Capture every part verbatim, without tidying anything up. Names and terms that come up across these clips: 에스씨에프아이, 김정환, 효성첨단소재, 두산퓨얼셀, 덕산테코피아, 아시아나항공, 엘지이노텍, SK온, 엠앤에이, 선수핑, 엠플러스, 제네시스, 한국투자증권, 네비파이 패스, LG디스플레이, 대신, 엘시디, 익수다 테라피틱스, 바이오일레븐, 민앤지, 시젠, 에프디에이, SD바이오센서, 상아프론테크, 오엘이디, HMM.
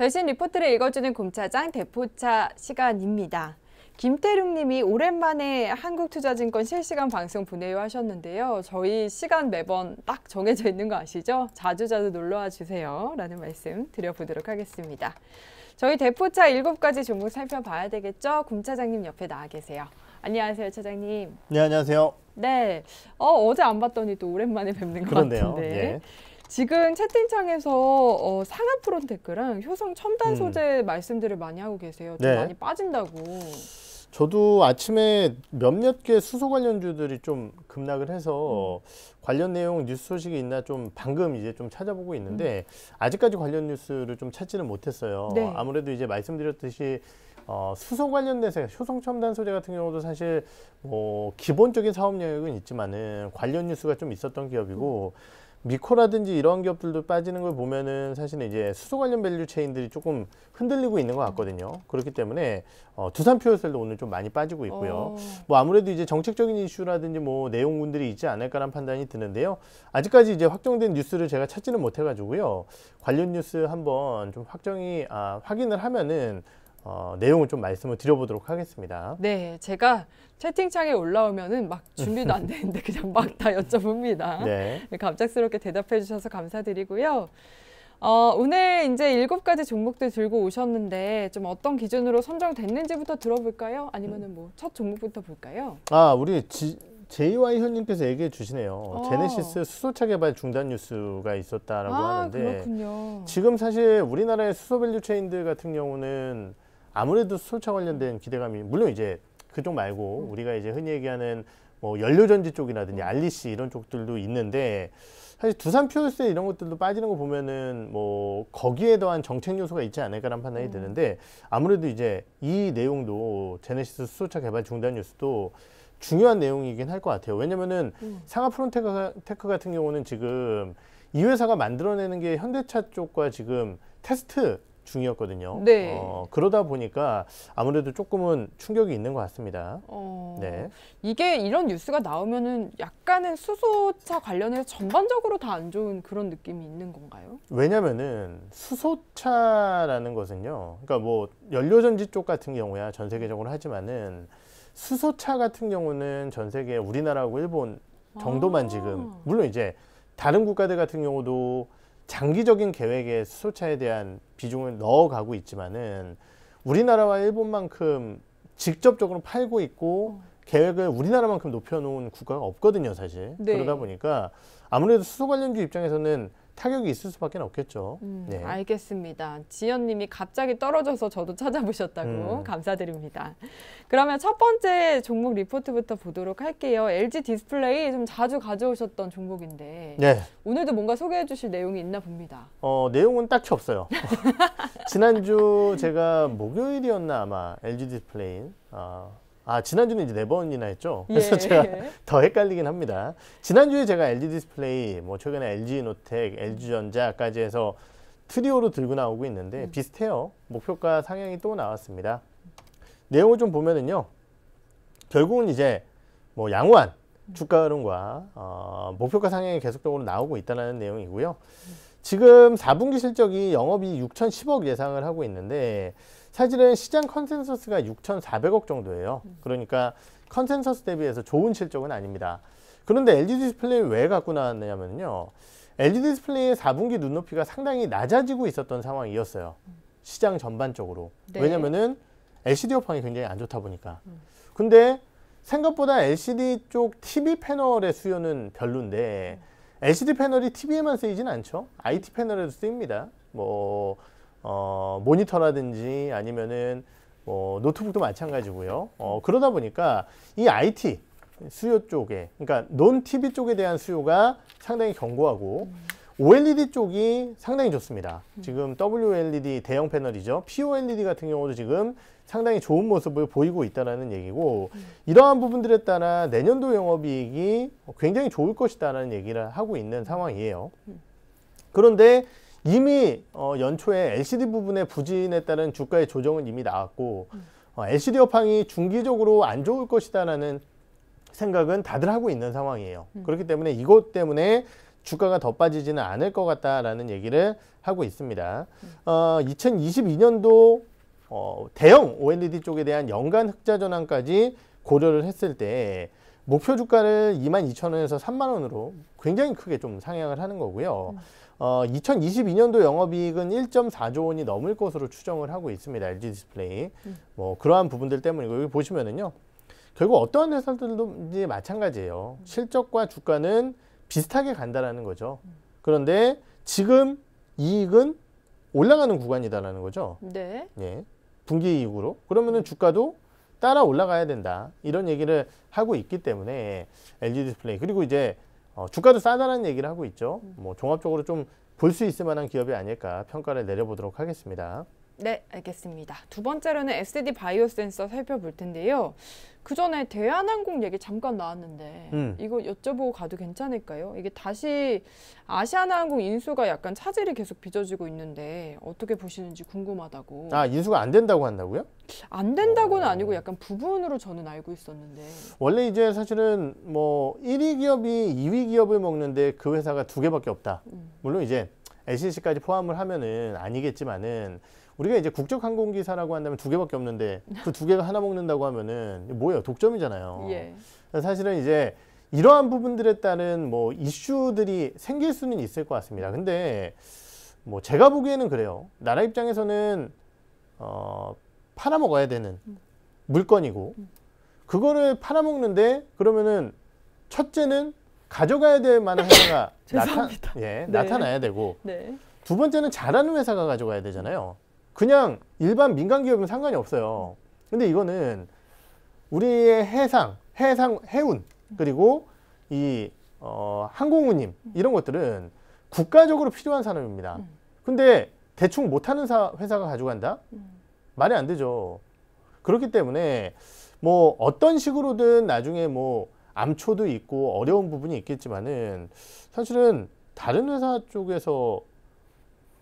대신 리포트를 읽어주는 곰차장 대포차 시간입니다. 김태룡님이 오랜만에 한국투자증권 실시간 방송 보내요 하셨는데요. 저희 시간 매번 딱 정해져 있는 거 아시죠? 자주자주 놀러와 주세요 라는 말씀 드려보도록 하겠습니다. 저희 대포차 일곱 가지 종목 살펴봐야 되겠죠? 곰차장님 옆에 나와 계세요. 안녕하세요, 차장님. 네, 안녕하세요. 네, 어, 어제 안 봤더니 또 오랜만에 뵙는 것 그러네요. 같은데. 예. 지금 채팅창에서 어, 상아프론테크랑 효성첨단소재 음. 말씀들을 많이 하고 계세요. 좀 네. 많이 빠진다고. 저도 아침에 몇몇 개 수소 관련주들이 좀 급락을 해서 음. 관련 내용 뉴스 소식이 있나 좀 방금 이제 좀 찾아보고 있는데 음. 아직까지 관련 뉴스를 좀 찾지는 못했어요. 네. 아무래도 이제 말씀드렸듯이 어, 수소 관련돼서 효성첨단소재 같은 경우도 사실 뭐 기본적인 사업 영역은 있지만은 관련 뉴스가 좀 있었던 기업이고 음. 미코라든지 이런 기업들도 빠지는 걸 보면은 사실은 이제 수소 관련 밸류 체인들이 조금 흔들리고 있는 것 같거든요. 그렇기 때문에 어, 두산퓨얼셀도 오늘 좀 많이 빠지고 있고요. 어... 뭐 아무래도 이제 정책적인 이슈라든지 뭐 내용군들이 있지 않을까라는 판단이 드는데요. 아직까지 이제 확정된 뉴스를 제가 찾지는 못해가지고요. 관련 뉴스 한번 좀 확정이 아, 확인을 하면은. 어, 내용을 좀 말씀을 드려보도록 하겠습니다. 네, 제가 채팅창에 올라오면은 막 준비도 안 되는데 그냥 막 다 여쭤봅니다. 네. 갑작스럽게 대답해 주셔서 감사드리고요. 어, 오늘 이제 일곱 가지 종목들 들고 오셨는데 좀 어떤 기준으로 선정됐는지부터 들어볼까요? 아니면은 뭐 첫 종목부터 볼까요? 아, 우리 지... 제이와이 현님께서 얘기해 주시네요. 아. 제네시스 수소차 개발 중단 뉴스가 있었다라고 아, 하는데 그렇군요. 지금 사실 우리나라의 수소 밸류 체인들 같은 경우는 아무래도 수소차 관련된 기대감이 물론 이제 그쪽 말고 음. 우리가 이제 흔히 얘기하는 뭐 연료전지 쪽이라든지 음. 알리씨 이런 쪽들도 있는데 사실 두산퓨얼셀 이런 것들도 빠지는 거 보면은 뭐 거기에 더한 정책 요소가 있지 않을까라는 판단이 음. 드는데 아무래도 이제 이 내용도 제네시스 수소차 개발 중단 뉴스도 중요한 내용이긴 할 것 같아요. 왜냐면은 음. 상아프론테크 같은 경우는 지금 이 회사가 만들어내는 게 현대차 쪽과 지금 테스트 중이었거든요. 네. 어, 그러다 보니까 아무래도 조금은 충격이 있는 것 같습니다. 어... 네. 이게 이런 뉴스가 나오면은 약간은 수소차 관련해서 전반적으로 다 안 좋은 그런 느낌이 있는 건가요? 왜냐면은 수소차라는 것은요. 그러니까 뭐 연료전지 쪽 같은 경우야 전 세계적으로 하지만은 수소차 같은 경우는 전 세계 우리나라하고 일본 정도만 아 지금 물론 이제 다른 국가들 같은 경우도 장기적인 계획에 수소차에 대한 비중을 넣어가고 있지만은 우리나라와 일본만큼 직접적으로 팔고 있고 어. 계획을 우리나라만큼 높여놓은 국가가 없거든요, 사실. 네. 그러다 보니까 아무래도 수소 관련주 입장에서는 타격이 있을 수밖에 없겠죠. 음, 네. 알겠습니다. 지연님이 갑자기 떨어져서 저도 찾아보셨다고 음. 감사드립니다. 그러면 첫 번째 종목 리포트부터 보도록 할게요. 엘지디스플레이 좀 자주 가져오셨던 종목인데 네. 오늘도 뭔가 소개해 주실 내용이 있나 봅니다. 어, 내용은 딱히 없어요. 지난주 제가 목요일이었나 아마 엘지디스플레이 어. 아, 지난주는 이제 네 번이나 했죠. 그래서 예. 제가 더 헷갈리긴 합니다. 지난주에 제가 엘지디스플레이, 뭐 최근에 엘지이노텍, 엘지전자까지 해서 트리오로 들고 나오고 있는데 음. 비슷해요. 목표가 상향이 또 나왔습니다. 내용을 좀 보면은요. 결국은 이제 뭐 양호한 주가 흐름과 어, 목표가 상향이 계속적으로 나오고 있다는 내용이고요. 지금 사 분기 실적이 영업이익 육천십억 예상을 하고 있는데 사실은 시장 컨센서스가 육천사백억 정도예요. 그러니까 컨센서스 대비해서 좋은 실적은 아닙니다. 그런데 엘지디스플레이 왜 갖고 나왔냐면요. 엘지디스플레이의 사 분기 눈높이가 상당히 낮아지고 있었던 상황이었어요. 시장 전반적으로. 네. 왜냐면은 엘시디 업황이 굉장히 안 좋다 보니까. 근데 생각보다 엘시디 쪽 티비 패널의 수요는 별론데 엘시디 패널이 티비에만 쓰이진 않죠. 아이티 패널에도 쓰입니다. 뭐 어, 모니터라든지 아니면은 뭐 노트북도 마찬가지고요. 어, 그러다 보니까 이 아이티 수요 쪽에 그러니까 논 티비 쪽에 대한 수요가 상당히 견고하고 음. 오엘이디 쪽이 상당히 좋습니다. 음. 지금 더블유엘이디 대형 패널이죠. 피오엘이디 같은 경우도 지금 상당히 좋은 모습을 보이고 있다는 얘기고 음. 이러한 부분들에 따라 내년도 영업이익이 굉장히 좋을 것이다라는 얘기를 하고 있는 상황이에요. 음. 그런데 이미 어, 연초에 엘시디 부분의 부진에 따른 주가의 조정은 이미 나왔고 음. 어, 엘시디 업황이 중기적으로 안 좋을 것이다라는 생각은 다들 하고 있는 상황이에요. 음. 그렇기 때문에 이것 때문에 주가가 더 빠지지는 않을 것 같다라는 얘기를 하고 있습니다. 어, 이천이십이 년도 어, 대형 오 엘 이 디 쪽에 대한 연간 흑자 전환까지 고려를 했을 때 목표 주가를 이만 이천 원에서 삼만 원으로 굉장히 크게 좀 상향을 하는 거고요. 어, 이천이십이 년도 영업이익은 일 점 사 조 원이 넘을 것으로 추정을 하고 있습니다. 엘지디스플레이. 뭐 그러한 부분들 때문이고 여기 보시면은요. 결국 어떠한 회사들도 이제 마찬가지예요. 실적과 주가는 비슷하게 간다라는 거죠. 그런데 지금 이익은 올라가는 구간이다라는 거죠. 네. 예. 분기 이익으로. 그러면은 주가도 따라 올라가야 된다. 이런 얘기를 하고 있기 때문에 엘지디스플레이. 그리고 이제 어, 주가도 싸다라는 얘기를 하고 있죠. 뭐 종합적으로 좀 볼 수 있을 만한 기업이 아닐까 평가를 내려보도록 하겠습니다. 네, 알겠습니다. 두 번째로는 에스디 바이오센서 살펴볼 텐데요. 그 전에 대한항공 얘기 잠깐 나왔는데 음. 이거 여쭤보고 가도 괜찮을까요? 이게 다시 아시아나항공 인수가 약간 차질이 계속 빚어지고 있는데 어떻게 보시는지 궁금하다고. 아, 인수가 안 된다고 한다고요? 안 된다고는 어... 아니고 약간 부분으로 저는 알고 있었는데. 원래 이제 사실은 뭐 일 위 기업이 이 위 기업을 먹는데 그 회사가 두 개밖에 없다. 음. 물론 이제 엘씨씨까지 포함을 하면은 아니겠지만은 우리가 이제 국적 항공기사라고 한다면 두 개밖에 없는데 그 두 개가 하나 먹는다고 하면은 뭐예요? 독점이잖아요. 예. 사실은 이제 이러한 부분들에 따른 뭐 이슈들이 생길 수는 있을 것 같습니다. 근데 뭐 제가 보기에는 그래요. 나라 입장에서는 어, 팔아먹어야 되는 물건이고 그거를 팔아먹는데 그러면은 첫째는 가져가야 될 만한 회사가 나타, 예, 네. 나타나야 되고 네. 두 번째는 잘하는 회사가 가져가야 되잖아요. 그냥 일반 민간 기업은 상관이 없어요. 근데 이거는 우리의 해상, 해상, 해운 그리고 이 어, 항공운임 이런 것들은 국가적으로 필요한 산업입니다. 근데 대충 못하는 사, 회사가 가져간다? 말이 안 되죠. 그렇기 때문에 뭐 어떤 식으로든 나중에 뭐 암초도 있고 어려운 부분이 있겠지만은 사실은 다른 회사 쪽에서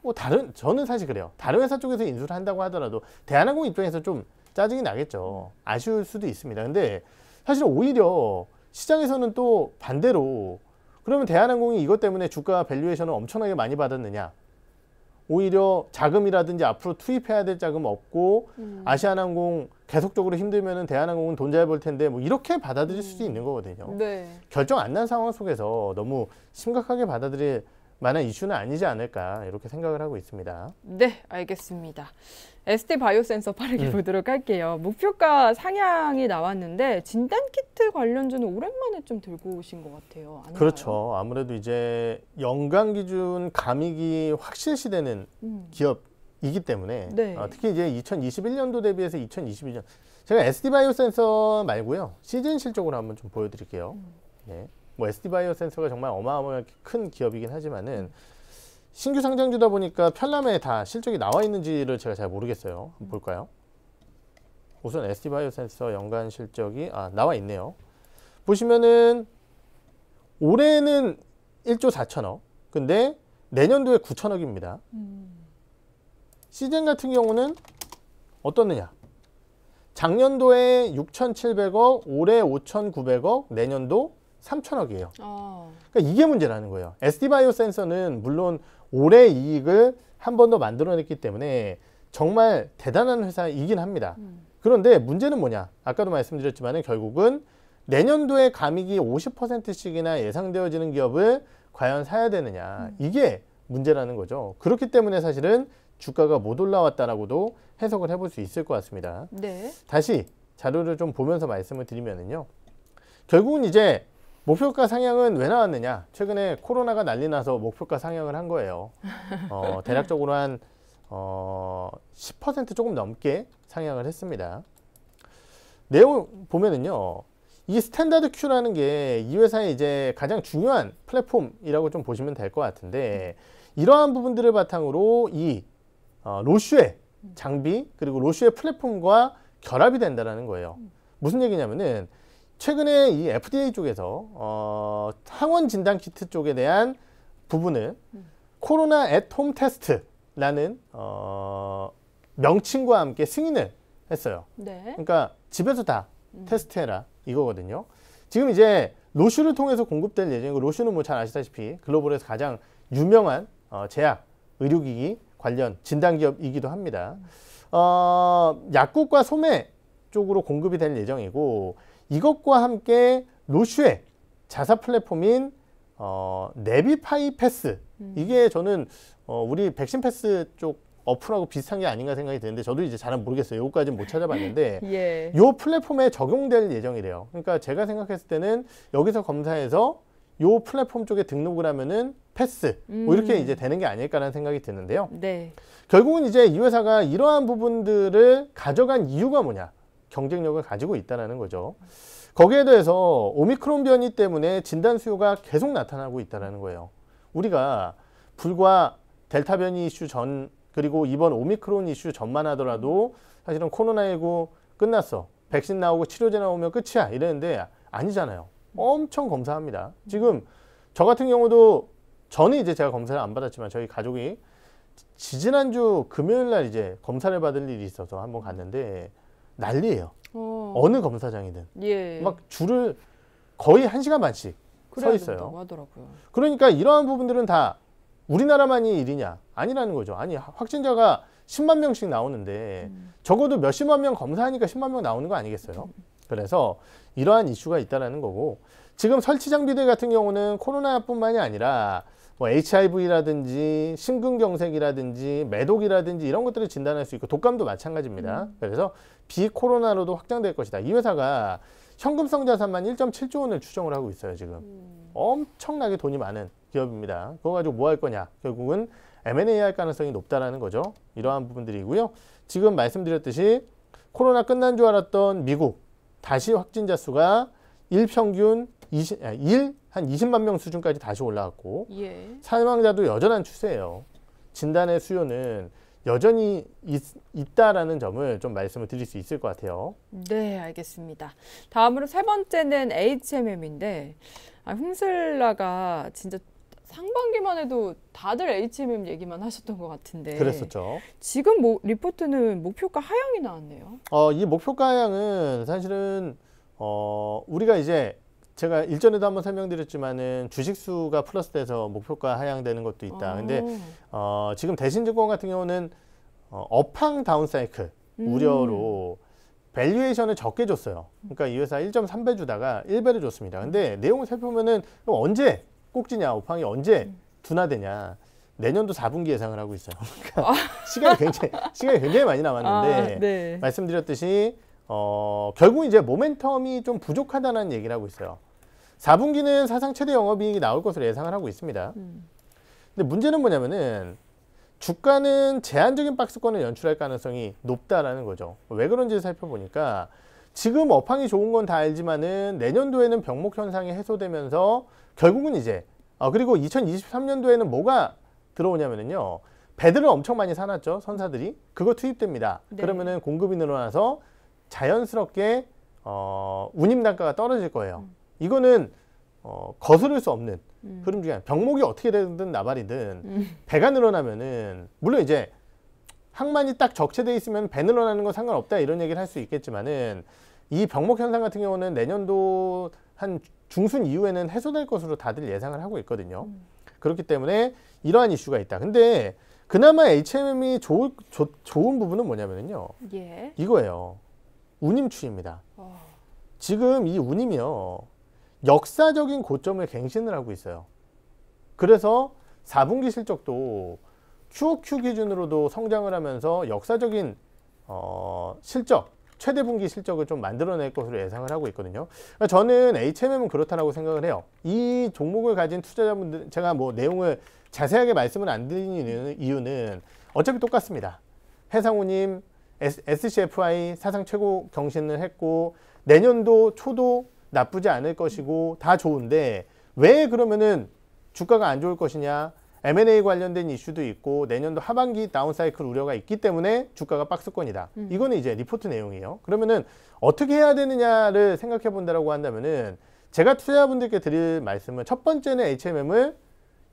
뭐 다른 저는 사실 그래요. 다른 회사 쪽에서 인수를 한다고 하더라도 대한항공 입장에서 좀 짜증이 나겠죠. 아쉬울 수도 있습니다. 근데 사실 오히려 시장에서는 또 반대로 그러면 대한항공이 이것 때문에 주가 밸류에이션을 엄청나게 많이 받았느냐. 오히려 자금이라든지 앞으로 투입해야 될 자금 없고 음. 아시아나항공 계속적으로 힘들면은 대한항공은 돈 잘 벌 텐데 뭐 이렇게 받아들일 음. 수도 있는 거거든요. 네. 결정 안 난 상황 속에서 너무 심각하게 받아들일 만한 이슈는 아니지 않을까 이렇게 생각을 하고 있습니다. 네, 알겠습니다. 에스디 바이오센서 빠르게 음. 보도록 할게요. 목표가 상향이 나왔는데 진단키트 관련주는 오랜만에 좀 들고 오신 것 같아요. 아닌가요? 그렇죠. 아무래도 이제 연간 기준 감익이 확실시되는 음. 기업이기 때문에 네. 어, 특히 이제 이천이십일 년도 대비해서 이천이십이 년 제가 에스디 바이오센서 말고요. 시즌 실적으로 한번 좀 보여드릴게요. 음. 네. 뭐 에스디 바이오센서가 정말 어마어마하게 큰 기업이긴 하지만은 신규 상장주다 보니까 편람에 다 실적이 나와 있는지를 제가 잘 모르겠어요. 한번 볼까요? 우선 에스디 바이오센서 연간 실적이 아, 나와 있네요. 보시면은 올해는 일 조 사천억. 근데 내년도에 구천억입니다. 시젠 같은 경우는 어떻느냐? 작년도에 육천칠백억, 올해 오천구백억, 내년도 삼천억이에요. 어. 그러니까 이게 문제라는 거예요. 에스디 바이오센서는 물론 올해 이익을 한 번 더 만들어냈기 때문에 정말 대단한 회사이긴 합니다. 음. 그런데 문제는 뭐냐? 아까도 말씀드렸지만 결국은 내년도에 감익이 오십 퍼센트씩이나 예상되어지는 기업을 과연 사야 되느냐. 음. 이게 문제라는 거죠. 그렇기 때문에 사실은 주가가 못 올라왔다라고도 해석을 해볼 수 있을 것 같습니다. 네. 다시 자료를 좀 보면서 말씀을 드리면은요. 결국은 이제 목표가 상향은 왜 나왔느냐? 최근에 코로나가 난리 나서 목표가 상향을 한 거예요. 어, 대략적으로 한 어, 십 퍼센트 조금 넘게 상향을 했습니다. 내용 보면은요. 이 스탠다드 Q라는 게 이 회사의 이제 가장 중요한 플랫폼이라고 좀 보시면 될 것 같은데 이러한 부분들을 바탕으로 이 어, 로슈의 장비 그리고 로슈의 플랫폼과 결합이 된다라는 거예요. 무슨 얘기냐면은 최근에 이 에프 디 에이 쪽에서 어, 항원 진단 키트 쪽에 대한 부분을 음. 코로나 앳홈 테스트라는 어, 명칭과 함께 승인을 했어요. 네. 그러니까 집에서 다 음. 테스트해라 이거거든요. 지금 이제 로슈를 통해서 공급될 예정이고, 로슈는 뭐 잘 아시다시피 글로벌에서 가장 유명한 어, 제약, 의료기기 관련 진단기업이기도 합니다. 어, 약국과 소매 쪽으로 공급이 될 예정이고, 이것과 함께 로슈의 자사 플랫폼인 어, 네비파이 패스, 음. 이게 저는 어, 우리 백신 패스 쪽 어플하고 비슷한 게 아닌가 생각이 드는데, 저도 이제 잘은 모르겠어요. 요거까지는 못 찾아봤는데 예. 요 플랫폼에 적용될 예정이래요. 그러니까 제가 생각했을 때는 여기서 검사해서 요 플랫폼 쪽에 등록을 하면은 패스 음. 뭐 이렇게 이제 되는 게 아닐까라는 생각이 드는데요. 네. 결국은 이제 이 회사가 이러한 부분들을 가져간 이유가 뭐냐, 경쟁력을 가지고 있다는 거죠. 거기에 대해서 오미크론 변이 때문에 진단 수요가 계속 나타나고 있다는 거예요. 우리가 불과 델타 변이 이슈 전, 그리고 이번 오미크론 이슈 전만 하더라도 사실은 코로나십구 끝났어, 백신 나오고 치료제 나오면 끝이야 이랬는데 아니잖아요. 엄청 검사합니다. 지금 저 같은 경우도, 저는 이제 제가 검사를 안 받았지만 저희 가족이 지지난주 금요일 날 이제 검사를 받을 일이 있어서 한번 갔는데 난리예요. 어. 어느 검사장이든 예. 막 줄을 거의 한 시간 반씩 서 있어요. 하더라고요. 그러니까 이러한 부분들은 다 우리나라만이 일이냐? 아니라는 거죠. 아니, 확진자가 십만 명씩 나오는데 음. 적어도 몇십만 명 검사하니까 십만 명 나오는 거 아니겠어요? 음. 그래서 이러한 이슈가 있다는 거고, 지금 설치 장비들 같은 경우는 코로나뿐만이 아니라 뭐 에이치아이브이라든지 심근경색이라든지 매독이라든지 이런 것들을 진단할 수 있고, 독감도 마찬가지입니다. 음. 그래서 비코로나로도 확장될 것이다. 이 회사가 현금성 자산만 일 점 칠 조 원을 추정을 하고 있어요. 지금 음. 엄청나게 돈이 많은 기업입니다. 그거 가지고 뭐 할 거냐, 결국은 엠 앤 에이 할 가능성이 높다라는 거죠. 이러한 부분들이고요. 지금 말씀드렸듯이 코로나 끝난 줄 알았던 미국, 다시 확진자 수가 일평균 이십, 일, 한 이십만 명 수준까지 다시 올라갔고 예. 사망자도 여전한 추세예요. 진단의 수요는 여전히 있, 있다라는 점을 좀 말씀을 드릴 수 있을 것 같아요. 네, 알겠습니다. 다음으로 세 번째는 에이치 엠 엠인데 아, 흠슬라가 진짜 상반기만 해도 다들 에이치 엠 엠 얘기만 하셨던 것 같은데. 그랬었죠. 지금 뭐, 리포트는 목표가 하향이 나왔네요. 어, 이 목표가 하향은 사실은 어, 우리가 이제 제가 일전에도 한번 설명드렸지만은 주식수가 플러스돼서 목표가 하향되는 것도 있다. 아. 근데 어, 지금 대신증권 같은 경우는 어, 업황 다운사이클 음. 우려로 밸류에이션을 적게 줬어요. 그러니까 이 회사 일 점 삼 배 주다가 일 배를 줬습니다. 근데 내용을 살펴보면은 그럼 언제 꼭지냐, 업황이 언제 둔화되냐, 내년도 사 분기 예상을 하고 있어요. 그러니까 아. 시간이 굉장히 시간이 굉장히 많이 남았는데 아, 네. 말씀드렸듯이 어, 결국 이제 모멘텀이 좀 부족하다는 얘기를 하고 있어요. 사 분기는 사상 최대 영업이익이 나올 것으로 예상을 하고 있습니다. 음. 근데 문제는 뭐냐면은 주가는 제한적인 박스권을 연출할 가능성이 높다라는 거죠. 왜 그런지 살펴보니까 지금 업황이 좋은 건 다 알지만은 내년도에는 병목 현상이 해소되면서 결국은 이제 어, 그리고 이천이십삼 년도에는 뭐가 들어오냐면은요, 배들을 엄청 많이 사놨죠, 선사들이. 그거 투입됩니다. 네. 그러면은 공급이 늘어나서 자연스럽게 어, 운임 단가가 떨어질 거예요. 음. 이거는 어, 거스를 수 없는 음. 흐름 중에 하나. 병목이 어떻게 되든 나발이든 음. 배가 늘어나면은, 물론 이제 항만이 딱 적체돼 있으면 배 늘어나는 건 상관없다 이런 얘기를 할 수 있겠지만은, 이 병목 현상 같은 경우는 내년도 한 중순 이후에는 해소될 것으로 다들 예상을 하고 있거든요. 음. 그렇기 때문에 이러한 이슈가 있다. 근데 그나마 에이치 엠 엠이 좋을, 조, 좋은 부분은 뭐냐면요, 예. 이거예요. 운임 추입니다. 어. 지금 이 운임이요, 역사적인 고점을 갱신을 하고 있어요. 그래서 사 분기 실적도 큐 오 큐 기준으로도 성장을 하면서 역사적인 어, 실적, 최대 분기 실적을 좀 만들어낼 것으로 예상을 하고 있거든요. 그러니까 저는 에이치 엠 엠은 그렇다라고 생각을 해요. 이 종목을 가진 투자자분들, 제가 뭐 내용을 자세하게 말씀을 안 드리는 이유는 어차피 똑같습니다. 해상운임, 에스 씨 에프 아이 사상 최고 경신을 했고 내년도 초도 나쁘지 않을 것이고 다 좋은데, 왜 그러면은 주가가 안 좋을 것이냐, 엠 앤 에이 관련된 이슈도 있고 내년도 하반기 다운사이클 우려가 있기 때문에 주가가 박스권이다. 음. 이거는 이제 리포트 내용이에요. 그러면은 어떻게 해야 되느냐를 생각해 본다라고 한다면은, 제가 투자자분들께 드릴 말씀은 첫 번째는 에이치 엠 엠을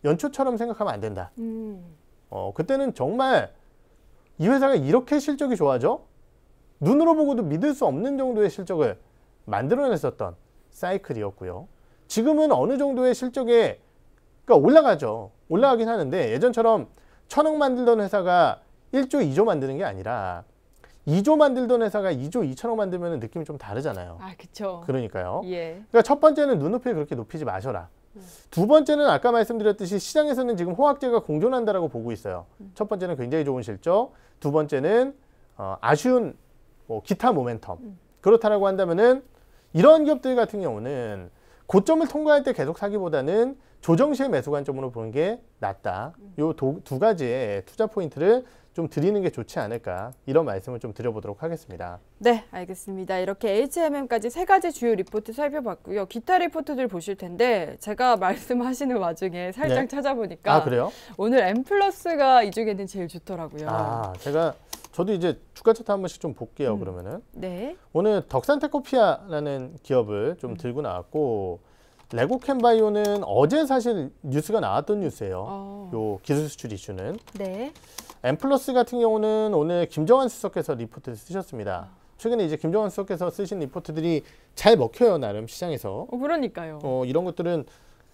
연초처럼 생각하면 안 된다. 음. 어, 그때는 정말 이 회사가 이렇게 실적이 좋아져? 눈으로 보고도 믿을 수 없는 정도의 실적을 만들어냈었던 사이클이었고요. 지금은 어느 정도의 실적에 그러니까 올라가죠. 올라가긴 하는데 예전처럼 천억 만들던 회사가 일조, 이조 만드는 게 아니라 이조 만들던 회사가 이조, 이천억 만들면 느낌이 좀 다르잖아요. 아, 그렇죠. 그러니까요. 예. 그러니까 첫 번째는 눈높이를 그렇게 높이지 마셔라. 음. 두 번째는 아까 말씀드렸듯이 시장에서는 지금 호황제가 공존한다라고 보고 있어요. 음. 첫 번째는 굉장히 좋은 실적, 두 번째는 어, 아쉬운 뭐 기타 모멘텀. 음. 그렇다라고 한다면은 이런 기업들 같은 경우는 고점을 통과할 때 계속 사기보다는 조정 시의 매수 관점으로 보는 게 낫다. 요 두 가지의 투자 포인트를 좀 드리는 게 좋지 않을까 이런 말씀을 좀 드려보도록 하겠습니다. 네, 알겠습니다. 이렇게 에이치엠엠까지 세 가지 주요 리포트 살펴봤고요. 기타 리포트들 보실 텐데 제가 말씀하시는 와중에 살짝 네. 찾아보니까 아, 그래요? 오늘 엠플러스가 이 중에는 제일 좋더라고요. 아, 제가 저도 이제 주가 차트 한 번씩 좀 볼게요. 음. 그러면은 네. 오늘 덕산테코피아라는 기업을 좀 음. 들고 나왔고 레고캔바이오는 어제 사실 뉴스가 나왔던 뉴스예요. 어. 요 기술 수출 이슈는. 네. 엠플러스 같은 경우는 오늘 김정환 수석께서 리포트를 쓰셨습니다. 아. 최근에 이제 김정환 수석께서 쓰신 리포트들이 잘 먹혀요, 나름 시장에서. 어, 그러니까요. 어, 이런 것들은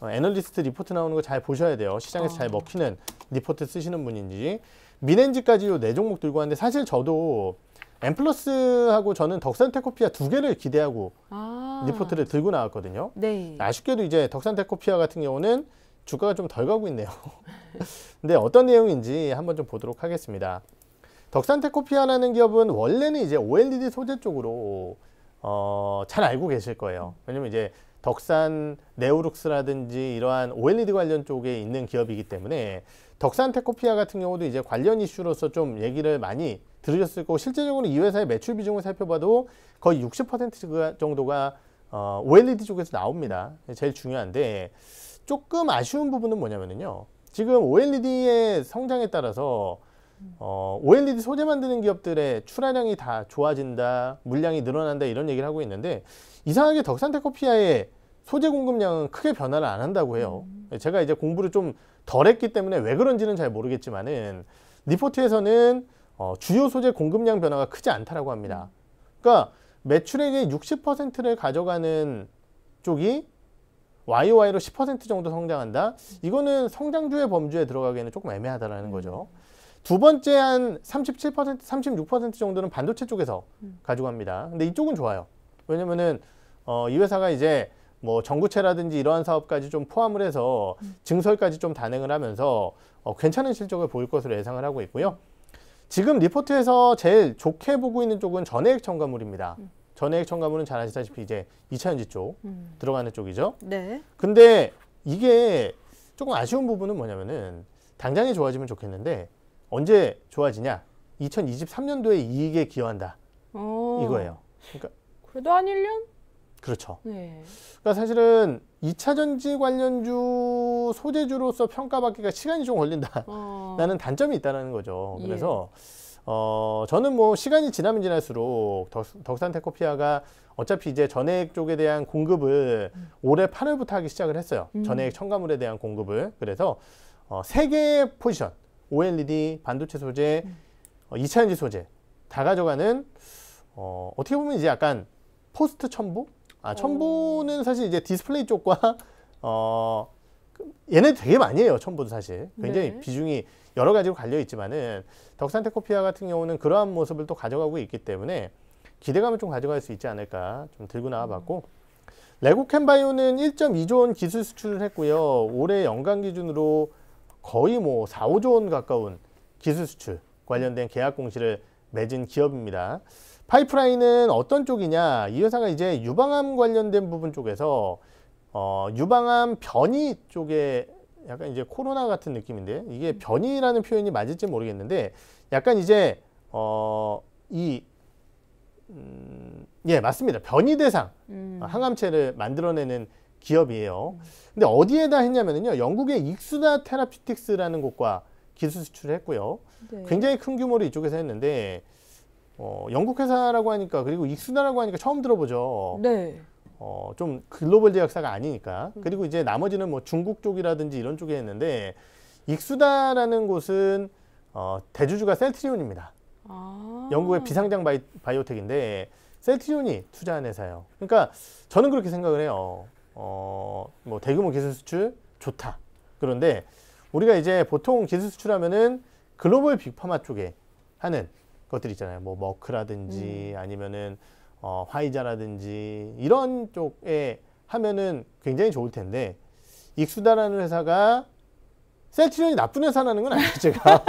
애널리스트 리포트 나오는 거 잘 보셔야 돼요. 시장에서 아. 잘 먹히는 리포트 쓰시는 분인지. 민앤지까지 요 네 종목 들고 왔는데 사실 저도 엠플러스하고 저는 덕산테코피아 두 개를 기대하고 아. 리포트를 들고 나왔거든요. 네. 아쉽게도 이제 덕산테코피아 같은 경우는 주가가 좀 덜 가고 있네요. 근데 어떤 내용인지 한번 좀 보도록 하겠습니다. 덕산테코피아라는 기업은 원래는 이제 오 엘 이 디 소재 쪽으로 어, 잘 알고 계실 거예요. 왜냐면 이제 덕산, 네오룩스라든지 이러한 오 엘 이 디 관련 쪽에 있는 기업이기 때문에 덕산테코피아 같은 경우도 이제 관련 이슈로서 좀 얘기를 많이 들으셨을 거고 실제적으로 이 회사의 매출 비중을 살펴봐도 거의 육십 퍼센트 정도가 어, 오 엘 이 디 쪽에서 나옵니다. 제일 중요한데 조금 아쉬운 부분은 뭐냐면요. 지금 오 엘 이 디의 성장에 따라서 어, 오 엘 이 디 소재 만드는 기업들의 출하량이 다 좋아진다, 물량이 늘어난다 이런 얘기를 하고 있는데 이상하게 덕산테코피아의 소재 공급량은 크게 변화를 안 한다고 해요. 음. 제가 이제 공부를 좀 덜 했기 때문에 왜 그런지는 잘 모르겠지만은 리포트에서는 어, 주요 소재 공급량 변화가 크지 않다라고 합니다. 그러니까 매출액의 육십 퍼센트를 가져가는 쪽이 와이 오 와이로 십 퍼센트 정도 성장한다? 이거는 성장주의 범주에 들어가기에는 조금 애매하다라는 음. 거죠. 두 번째 한 삼십칠 퍼센트, 삼십육 퍼센트 정도는 반도체 쪽에서 음. 가져갑니다. 근데 이쪽은 좋아요. 왜냐면은 어, 이 회사가 이제 뭐 전구체라든지 이러한 사업까지 좀 포함을 해서 음. 증설까지 좀 단행을 하면서 어, 괜찮은 실적을 보일 것으로 예상을 하고 있고요. 지금 리포트에서 제일 좋게 보고 있는 쪽은 전해액 첨가물입니다. 음. 전해액 첨가물은 잘 아시다시피 이제 이차전지 쪽 음. 들어가는 쪽이죠. 네. 근데 이게 조금 아쉬운 부분은 뭐냐면은 당장에 좋아지면 좋겠는데 언제 좋아지냐? 이천이십삼 년도에 이익에 기여한다. 오. 이거예요. 그러니까 그래도 한 일 년? 그렇죠. 네. 그러니까 사실은 이차전지 관련주 소재주로서 평가받기가 시간이 좀 걸린다. 어. 라는 단점이 있다는 거죠. 그래서 예. 어, 저는 뭐 시간이 지나면 지날수록 덕, 덕산테코피아가 어차피 이제 전해액 쪽에 대한 공급을 음. 올해 팔월부터 하기 시작을 했어요. 음. 전해액 첨가물에 대한 공급을. 그래서 어, 세 개의 포지션, 오 엘 이 디, 반도체 소재, 음. 어, 이차전지 소재 다 가져가는 어, 어떻게 보면 이제 약간 포스트 첨부? 아, 첨부는 사실 이제 디스플레이 쪽과 어, 얘네 되게 많이 해요. 첨부도 사실 굉장히 네. 비중이 여러 가지로 갈려 있지만은 덕산테코피아 같은 경우는 그러한 모습을 또 가져가고 있기 때문에 기대감을 좀 가져갈 수 있지 않을까 좀 들고 나와봤고 레고캔바이오는 일 점 이조 원 기술 수출을 했고요. 올해 연간 기준으로 거의 뭐 사, 오조 원 가까운 기술 수출 관련된 계약 공시를 맺은 기업입니다. 파이프라인은 어떤 쪽이냐? 이 회사가 이제 유방암 관련된 부분 쪽에서 어, 유방암 변이 쪽에 약간 이제 코로나 같은 느낌인데 이게 변이라는 표현이 맞을지 모르겠는데 약간 이제 어, 이, 음, 예, 맞습니다. 변이 대상 음. 항암체를 만들어내는 기업이에요. 음. 근데 어디에다 했냐면요. 영국의 익수다 테라피틱스라는 곳과 기술 수출을 했고요. 네. 굉장히 큰 규모로 이쪽에서 했는데 어, 영국 회사라고 하니까 그리고 익수다라고 하니까 처음 들어보죠. 네. 어, 좀 글로벌 제약사가 아니니까. 음. 그리고 이제 나머지는 뭐 중국 쪽이라든지 이런 쪽에 했는데 익수다라는 곳은 어, 대주주가 셀트리온입니다. 아. 영국의 비상장 바이, 바이오텍인데 셀트리온이 투자한 회사예요. 그러니까 저는 그렇게 생각을 해요. 어, 뭐 대규모 기술 수출 좋다. 그런데 우리가 이제 보통 기술 수출하면은 글로벌 빅파마 쪽에 하는 것들 있잖아요. 뭐 머크라든지 음. 아니면은 어, 화이자라든지 이런 쪽에 하면은 굉장히 좋을 텐데, 익수다라는 회사가 셀트리온이 나쁜 회사라는 건 아니죠, 제가.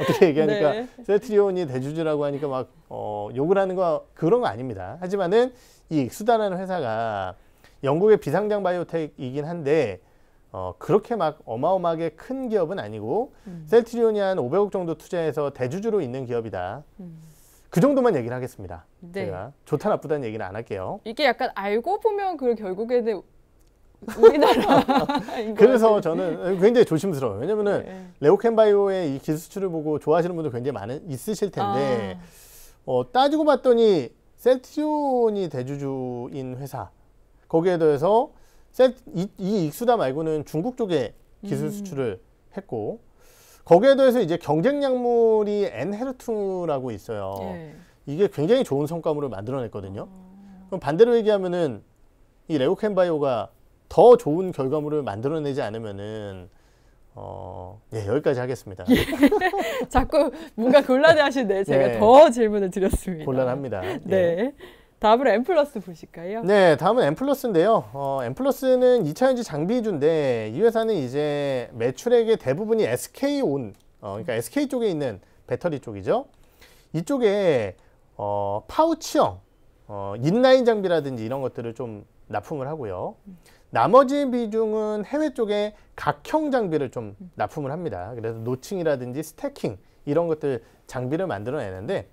어떻게 얘기하니까. 네. 셀트리온이 대주주라고 하니까 막 어, 욕을 하는 거 그런 거 아닙니다. 하지만은 이 익수다라는 회사가 영국의 비상장 바이오텍이긴 한데 어, 그렇게 막 어마어마하게 큰 기업은 아니고 음. 셀트리온이 한 오백억 정도 투자해서 대주주로 있는 기업이다. 음. 그 정도만 얘기를 하겠습니다. 네. 제가 좋다 나쁘다는 얘기는 안 할게요. 이게 약간 알고 보면 그 결국에는 우리나라. 그래서 저는 굉장히 조심스러워요. 왜냐면은 네. 레오캔바이오의 이 기술 수출을 보고 좋아하시는 분들 굉장히 많은 있으실 텐데 아. 어, 따지고 봤더니 셀트리온이 대주주인 회사, 거기에 더해서 셀, 이, 이 익수다 말고는 중국 쪽에 기술 수출을 음. 했고, 거기에 더해서 이제 경쟁 약물이 엔헤르투라고 있어요. 예. 이게 굉장히 좋은 성과물을 만들어냈거든요. 어. 그럼 반대로 얘기하면은 이 레오캔바이오가 더 좋은 결과물을 만들어내지 않으면은 어, 예, 여기까지 하겠습니다. 예. 자꾸 뭔가 곤란해하시네. 제가 예. 더 질문을 드렸습니다. 곤란합니다. 네. 예. 다음으로 엠플러스 보실까요? 네, 다음은 엠플러스인데요. 어, 엠플러스는 이차전지 장비주인데 이 회사는 이제 매출액의 대부분이 에스케이온, 어, 그러니까 에스케이 쪽에 있는 배터리 쪽이죠. 이쪽에 어, 파우치형, 어, 인라인 장비라든지 이런 것들을 좀 납품을 하고요. 나머지 비중은 해외 쪽에 각형 장비를 좀 납품을 합니다. 그래서 노칭이라든지 스태킹 이런 것들 장비를 만들어내는데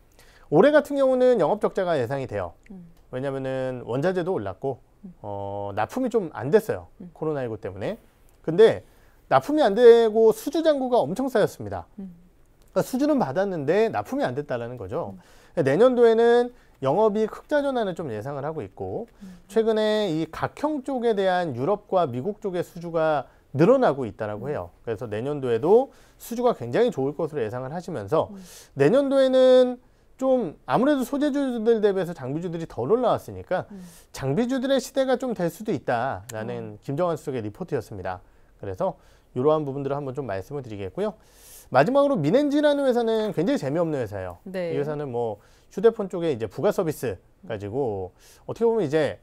올해 같은 경우는 영업적자가 예상이 돼요. 음. 왜냐면은 원자재도 올랐고 음. 어, 납품이 좀 안 됐어요. 음. 코로나십구 때문에. 근데 납품이 안 되고 수주 잔고가 엄청 쌓였습니다. 음. 그러니까 수주는 받았는데 납품이 안 됐다라는 거죠. 음. 내년도에는 영업이익 흑자 전환을 좀 예상을 하고 있고 음. 최근에 이 각형 쪽에 대한 유럽과 미국 쪽의 수주가 늘어나고 있다라고 해요. 그래서 내년도에도 수주가 굉장히 좋을 것으로 예상을 하시면서 음. 내년도에는 좀 아무래도 소재주들 대비해서 장비주들이 덜 올라왔으니까 음. 장비주들의 시대가 좀 될 수도 있다라는 어. 김정환 수석의 리포트였습니다. 그래서 이러한 부분들을 한번 좀 말씀을 드리겠고요. 마지막으로 민앤지라는 회사는 굉장히 재미없는 회사예요. 네. 이 회사는 뭐 휴대폰 쪽에 이제 부가 서비스 가지고 어떻게 보면 이제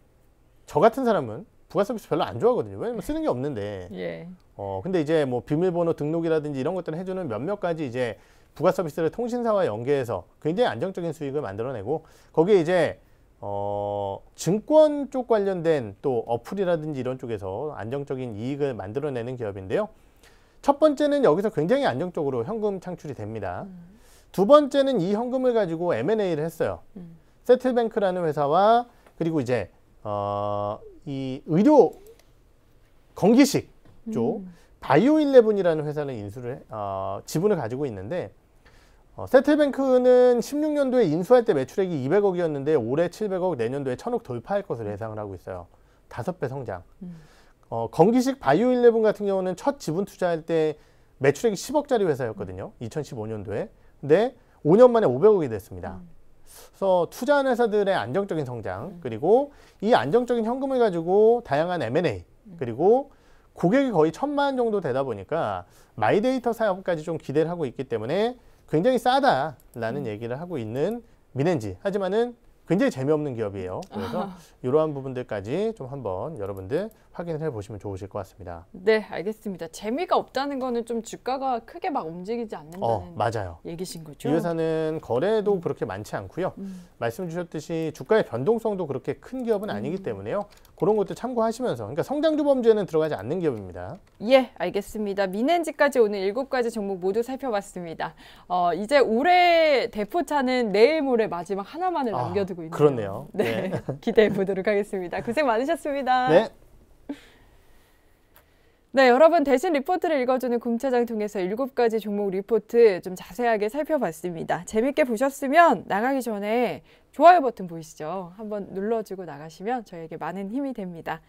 저 같은 사람은 부가 서비스 별로 안 좋아하거든요. 왜냐면 쓰는 게 없는데. 예. 어 근데 이제 뭐 비밀번호 등록이라든지 이런 것들을 해주는 몇몇 가지 이제 부가 서비스를 통신사와 연계해서 굉장히 안정적인 수익을 만들어내고, 거기에 이제 어, 증권 쪽 관련된 또 어플이라든지 이런 쪽에서 안정적인 이익을 만들어내는 기업인데요. 첫 번째는 여기서 굉장히 안정적으로 현금 창출이 됩니다. 음. 두 번째는 이 현금을 가지고 엠 앤 에이를 했어요. 음. 세틀뱅크라는 회사와 그리고 이제 어, 이 의료 건기식 쪽 음. 바이오일레븐이라는 회사는 인수를 어, 지분을 가지고 있는데, 어, 세틀뱅크는 십육 년도에 인수할 때 매출액이 이백억이었는데 올해 칠백억, 내년도에 천억 돌파할 것을 예상을 하고 있어요. 다섯 배 성장. 음. 어, 건기식 바이오일레븐 같은 경우는 첫 지분 투자할 때 매출액이 십억짜리 회사였거든요. 음. 이천십오 년도에. 근데 오 년 만에 오백억이 됐습니다. 음. 그래서 투자한 회사들의 안정적인 성장, 음. 그리고 이 안정적인 현금을 가지고 다양한 엠 앤 에이, 음. 그리고 고객이 거의 천만 정도 되다 보니까 마이데이터 사업까지 좀 기대를 하고 있기 때문에 굉장히 싸다라는 음. 얘기를 하고 있는 민앤지. 하지만은 굉장히 재미없는 기업이에요. 그래서 아하. 이러한 부분들까지 좀 한번 여러분들 확인을 해보시면 좋으실 것 같습니다. 네, 알겠습니다. 재미가 없다는 거는 좀 주가가 크게 막 움직이지 않는다는 어, 맞아요. 얘기신 거죠? 이 회사는 거래도 음. 그렇게 많지 않고요. 음. 말씀 주셨듯이 주가의 변동성도 그렇게 큰 기업은 아니기 음. 때문에요. 그런 것도 참고하시면서, 그러니까 성장주 범주에는 들어가지 않는 기업입니다. 예, 알겠습니다. 민앤지까지 오늘 일곱 가지 종목 모두 살펴봤습니다. 어, 이제 올해 대포차는 내일 모레 마지막 하나만을 아. 남겨두고 있네요. 그렇네요. 네, 네. 기대해 보도록 하겠습니다. 고생 많으셨습니다. 네. 네, 여러분 대신 리포트를 읽어주는 굼차장 통해서 일곱 가지 종목 리포트 좀 자세하게 살펴봤습니다. 재밌게 보셨으면 나가기 전에 좋아요 버튼 보이시죠? 한번 눌러주고 나가시면 저에게 많은 힘이 됩니다.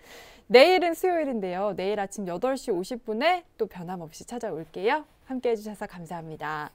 내일은 수요일인데요. 내일 아침 여덟 시 오십 분에 또 변함없이 찾아올게요. 함께해 주셔서 감사합니다.